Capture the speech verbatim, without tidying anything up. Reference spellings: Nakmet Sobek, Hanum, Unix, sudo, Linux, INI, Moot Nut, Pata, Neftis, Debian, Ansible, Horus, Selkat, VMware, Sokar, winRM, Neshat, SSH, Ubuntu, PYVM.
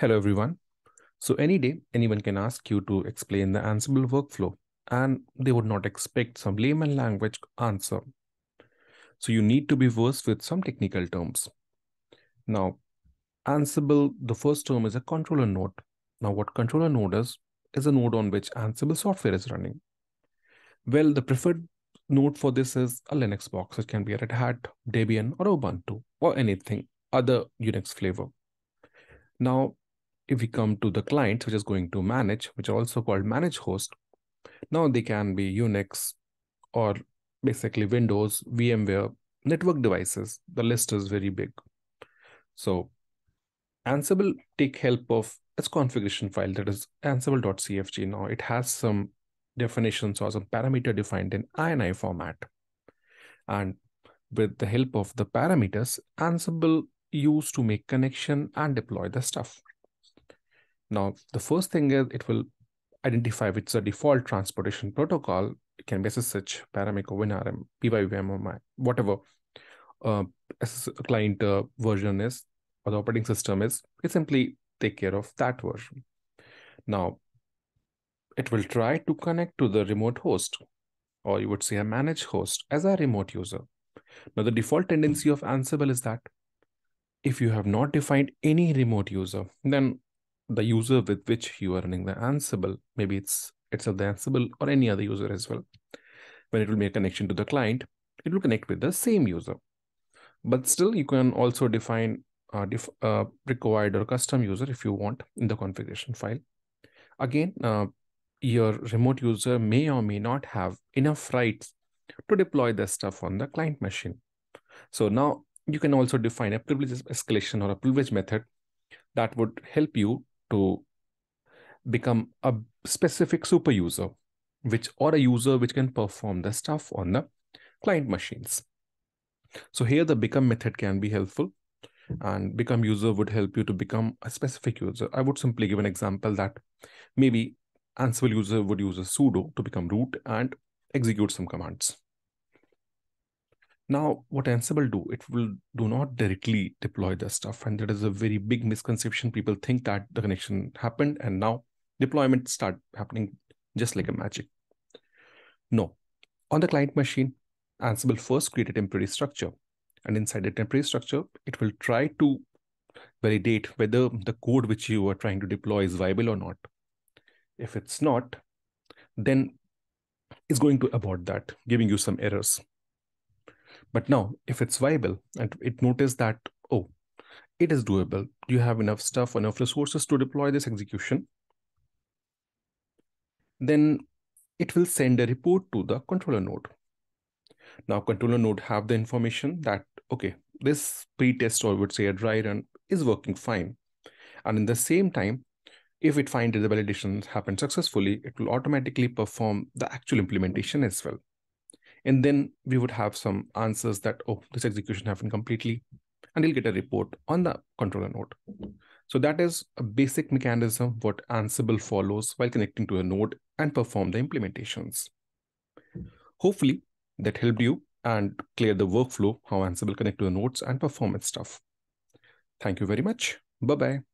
Hello, everyone. So any day, anyone can ask you to explain the Ansible workflow, and they would not expect some layman language answer. So you need to be versed with some technical terms. Now, Ansible, the first term is a controller node. Now, what controller node is, is a node on which Ansible software is running. Well, the preferred node for this is a Linux box. It can be a Red Hat, Debian, or Ubuntu, or anything, other Unix flavor. Now, if we come to the client, which is going to manage, which are also called manage host, now they can be Unix or basically Windows, VMware, network devices. The list is very big. So Ansible take help of its configuration file, that is ansible dot C F G. Now it has some definitions or some parameter defined in I N I format. And with the help of the parameters, Ansible used to make connection and deploy the stuff. Now, the first thing is it will identify which is the default transportation protocol. It can be S S H, Paramec, winRM, P Y V M, whatever uh, client uh, version is or the operating system is. It simply take care of that version. Now, it will try to connect to the remote host, or you would say a managed host, as a remote user. Now, the default tendency of Ansible is that if you have not defined any remote user, then the user with which you are running the Ansible, maybe it's itself the Ansible or any other user as well, when it will make a connection to the client, it will connect with the same user. But still, you can also define uh, def uh, required or custom user if you want in the configuration file. Again, uh, your remote user may or may not have enough rights to deploy this stuff on the client machine. So now you can also define a privilege escalation or a privilege method that would help you to become a specific super user, which or a user which can perform the stuff on the client machines. So here the become method can be helpful, and become user would help you to become a specific user. I would simply give an example that maybe Ansible user would use a sudo to become root and execute some commands. Now, what Ansible do, it will do not directly deploy the stuff. And that is a very big misconception. People think that the connection happened and now deployment start happening just like a magic. No, on the client machine, Ansible first create a temporary structure. And inside the temporary structure, it will try to validate whether the code which you are trying to deploy is viable or not. If it's not, then it's going to abort that, giving you some errors. But now, if it's viable and it notices that, oh, it is doable, you have enough stuff, enough resources to deploy this execution, then it will send a report to the controller node. Now, controller node have the information that, okay, this pretest, or I would say a dry run, is working fine. And in the same time, if it finds that the validation happened successfully, it will automatically perform the actual implementation as well. And then we would have some answers that, oh, this execution happened completely, and you'll get a report on the controller node. So that is a basic mechanism what Ansible follows while connecting to a node and perform the implementations. Hopefully that helped you and clear the workflow, how Ansible connect to the nodes and perform its stuff. Thank you very much. Bye-bye.